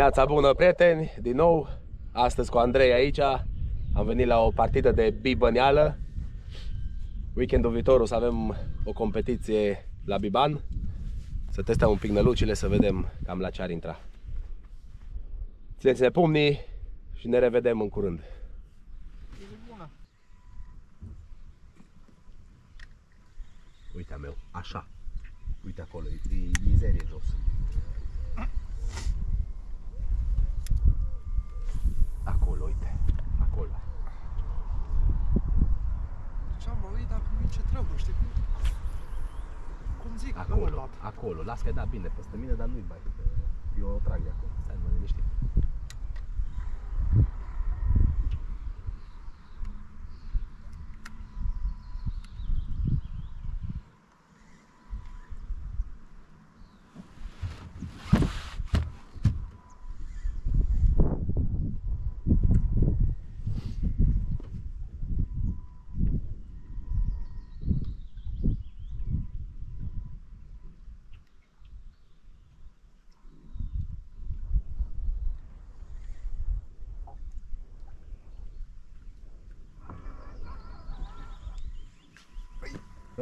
Neața bună, prieteni, din nou, astăzi cu Andrei aici. Am venit la o partidă de bibăneală. Weekendul viitor o să avem o competiție la biban. Să testăm un pic nălucile, să vedem cam la ce ar intra. Țineți-ne pumnii și ne revedem în curând. Uite-a meu, așa. Uite acolo, e mizerie jos. Acolo, uite, acolo. Deci am băuit, acum e ce treabă, știi cum zic? Acolo, acolo, las că da bine peste mine, dar nu-i bai. Eu o trag de acolo, stai, mă liniștit.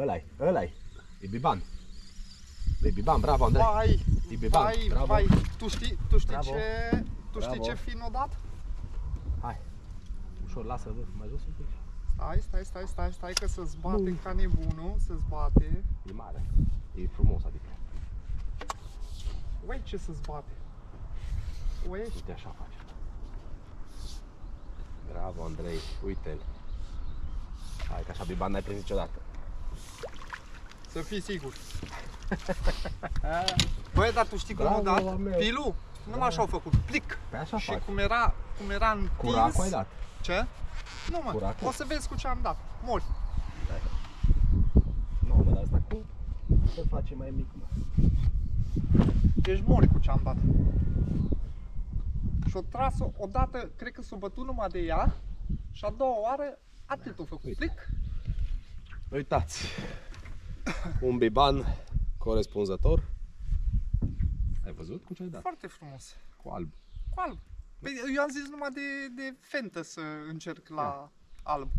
Ăla-i, ăla-i, e biban. E biban, bravo Andrei. Vai, e biban, vai, bravo. Vai. Tu știi bravo. Ce, tu știi bravo. Ce fin o dat? Hai, ușor, lasă-l, mai jos un pic. Stai, că se-ți bate ca nebunul, se-ți bate. E mare, e frumos, adică. Uai, ce se-ți bate. Uai. Uite, așa face. Bravo Andrei, uite-l. Hai, că așa biban n-ai prins niciodată. Să fii sigur. Băi, dar tu știi cum au dat? Pilu? Numai așa au făcut. Plic! Și cum era întins... Curacul ai dat. Ce? Nu mă, curacul. O să vezi cu ce am dat. Mori. Nu, mă, dar asta cum? Să face mai mic, mă. Deci mori cu ce am dat. Și-o tras odată, cred că s-o bătut numai de ea. Și a doua oară, atât o făcut. Plic! Uitați! Un biban corespunzător. Ai văzut cum ce ai dat? Foarte frumos. Cu alb. Cu alb. Păi, eu am zis numai de fentă să încerc la alb.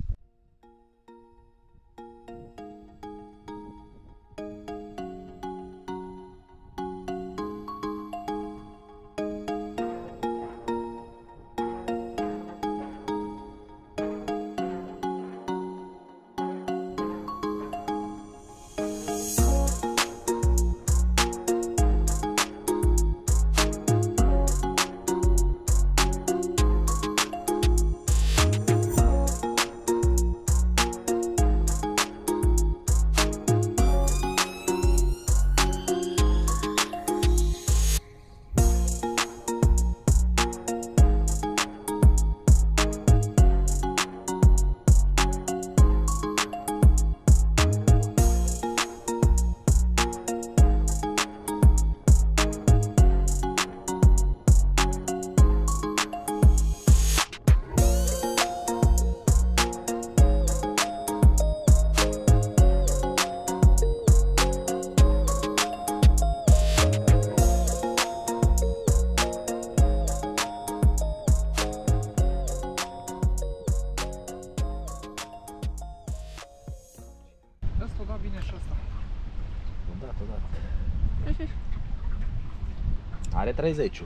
Are 30.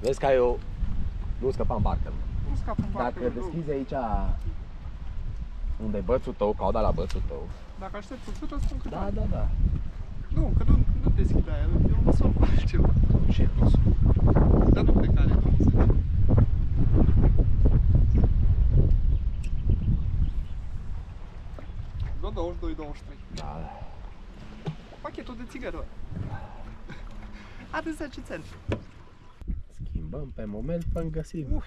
Vezi că eu nu scăpam barcă. Nu scăpam barcă. Dacă deschizi aici unde e bățul tău, cauda la bățul tău. Dacă aștepți puțin, îți spun că da. Nu, că nu deschid aia, eu mă sor cu altceva. Și plus. Dar nu cred că are 20. Da, 22, 23. Da. Pachetul de țigară. Atâția ce țin. Schimbăm pe moment până găsim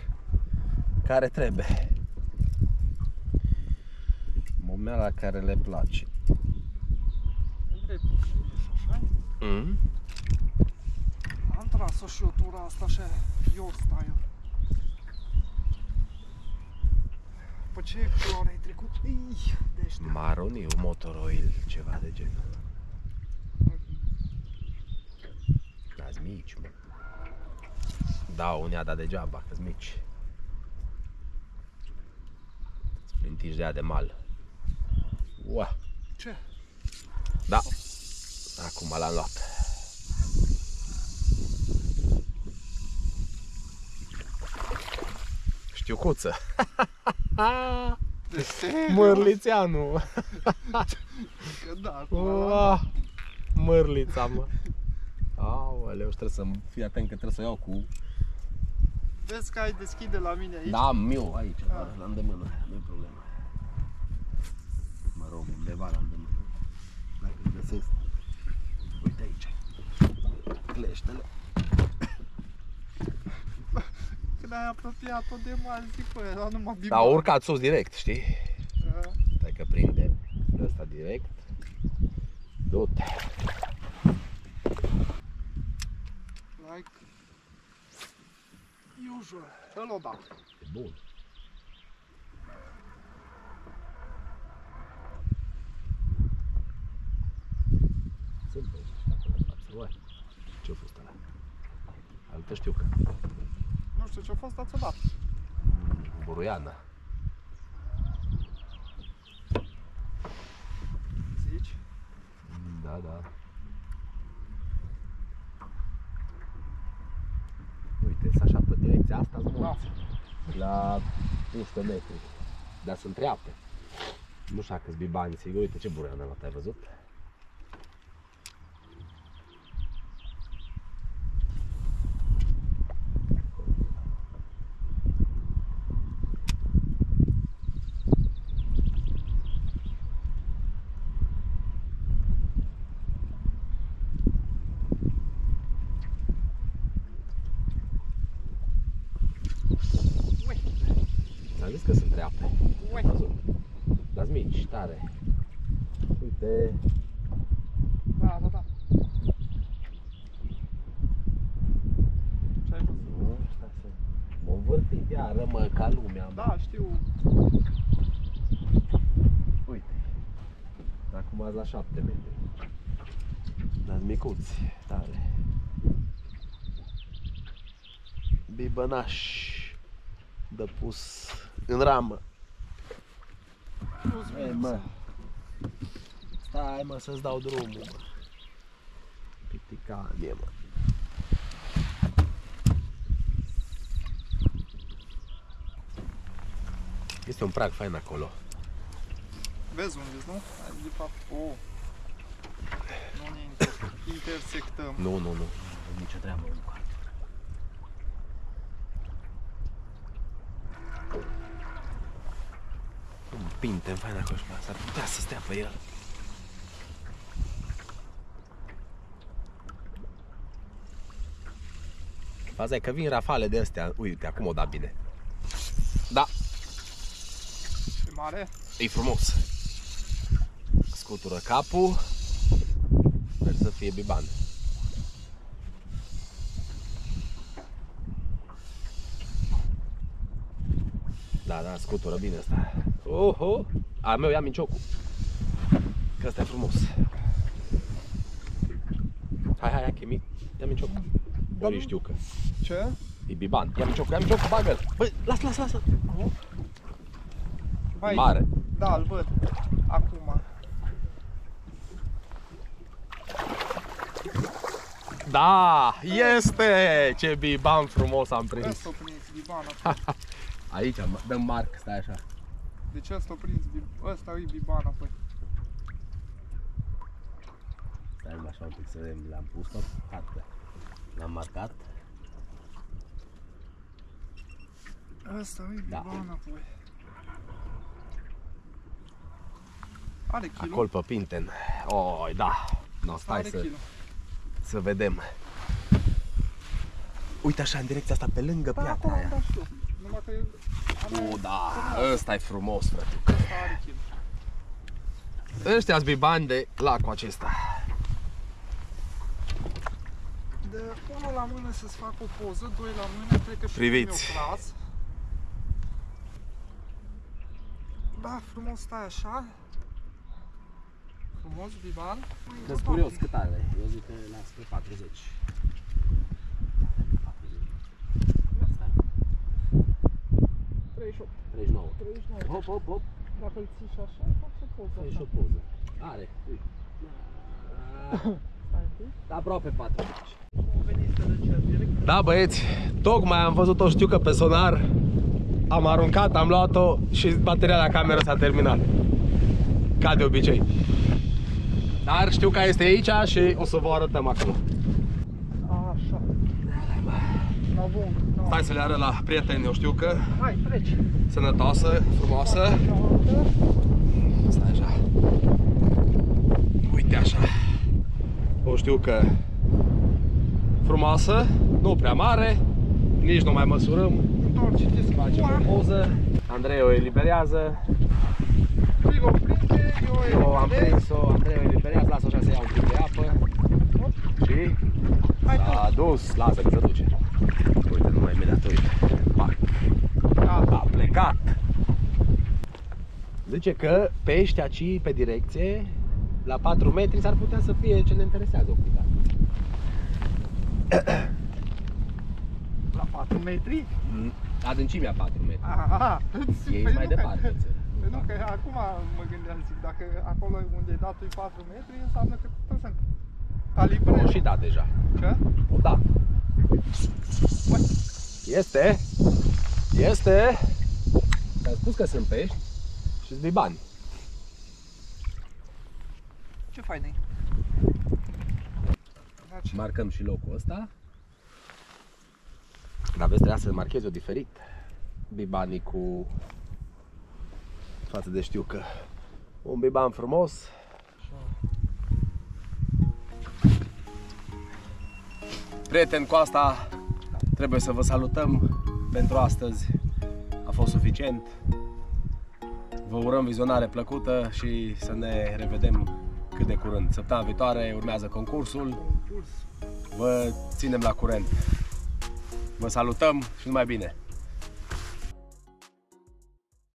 care trebuie. Momeala care le place. Am tras-o și eu tura asta așa, your style. Pe ce culoare ai trecut? Maroniu, motor oil, ceva de genul. Mici, mă. Da, unii a dat degeaba, că-s mici. Sprintici de aia de mal. Ua. Ce? Da. Acum l-am luat. Știucuță. Mărlițeanu. Da, mărlița, mă. Aoleu, trebuie să fii atent că trebuie să iau cu... Vezi că ai deschide la mine aici? Da, miu, aici, la îndemână, nu-i problemă. Mă rog, undeva la îndemână. Dacă îl găsesc, uite aici. Clește-le. Când ai apropiat-o de mare, zic, bă, era numai bimba. Dar a urcat sus direct, știi? Stai că prinde ăsta direct. Du-te. Ușor, îl o dau. E bun. Sunt pe aici. Ce-a fost ăla? Altă știu că. Nu știu ce-a fost, dar ți-o dat. Buruiană. Zici? Da, da. Așa pe direcția asta, da. La 11 metri, dar sunt treapte. Nu știu câți bibani, sigur, uite ce buruian am luat, ai văzut? Că sunt treapte. Las mici, tare. Uite. Da, da, da. Ce ai văzut? M-am învârtit iară, mă, ca lumea. Da, știu. Uite. Acum azi la 7 metri. Las micuți, tare. Bibănaș. De pus în ramă. Ei, mă. Stai, mă, să-ți dau drumul, mă. Piticanie, mă. Este un prag fain acolo. Vezi unde nu? De fapt, o. Nu ne intersectăm. Nu, nu, nu. Nicio treabă unul cu altul. Pintem fain acolo, s-ar putea să stea pe el. Faza e că vin rafale de astea. Uite, acum o da bine. Da. E mare? E frumos. Scutură capul. Sper să fie biban. Da, da, scutură bine asta. Oho! Al meu ia minciocul. Că ăsta e frumos. Hai, hai, hai, chemi. Ia minciocul. Ori știu că. Ce? E biban. Ia minciocul, ia minciocul, bagă-l. Băi, lasă, lasă, lasă. Vai, mare. Da, îl văd. Acum. Da, este! Ce biban frumos am prins. Asta o prins, biban. Aici dăm marc, stai așa. Deci asta o prins, ăsta e bibana, păi. Stai așa un pic să vedem, l-am pus-o, l-am marcat. Asta e bibana, păi. Are kilo? Acolo pe Pinten. Oi, da. No, stai să vedem. Uite așa, în direcția asta, pe lângă piatra aia. O, da, ăsta e frumos, frătucă. Ăștia-s bibani de lacul acesta. De unul la mână să-ți fac o poză, doi la mână, cred că și eu clas. Da, frumos stai așa. Frumos biban. Sunt curios cât are, eu zic că las pe 40. 38. 39. 39. Hop, hop, hop. Dacă îl ții și așa, fac și o poză. Faci și o poză. Are. Aproape 40. Da, băieți, tocmai am văzut-o, știu că pe sonar am aruncat, am luat-o și bateria la cameră s-a terminat. Ca de obicei. Dar știu că este aici și o să vă arătăm acum. Așa. Hai să le arăt la prieteni, eu știu că. Hai, treci. Sănătoasă, frumoasă. Stai așa. Uite așa. Eu știu că frumoasă, nu prea mare, nici nu mai măsurăm. Întorceți, facem o poză. Andrei o eliberează. Primul prinde, eu am prins-o, Andrei o eliberează, lasă așa să iau un pic de apă. Hop. Și s-a dus, lasă că se duce. Uite, nu mai imediat, uite. Pac. A plecat. Zice că pești aici pe direcție, la 4 metri s-ar putea să fie ce ne interesează o cuiva. La 4 metri? Adâncimea 4 metri. Aha, ei mai nu departe. Pentru că acum mă gândeam, zic, dacă acolo unde e datul 4 metri, înseamnă că trebuie să calibrez. O și dat deja. Ce? O dat. Bă. Este. Este. Ți-am spus că sunt pești și îți dai bani. Ce fain e. Marcăm și locul ăsta. Dar vezi, trebuia să marchez eu diferit bibanii cu față de știu că un biban frumos. Prieteni, cu asta trebuie să vă salutăm pentru astăzi. A fost suficient. Vă urăm vizionare plăcută și să ne revedem cât de curând. Săptămâna viitoare urmează concursul. Vă ținem la curent. Vă salutăm și numai bine!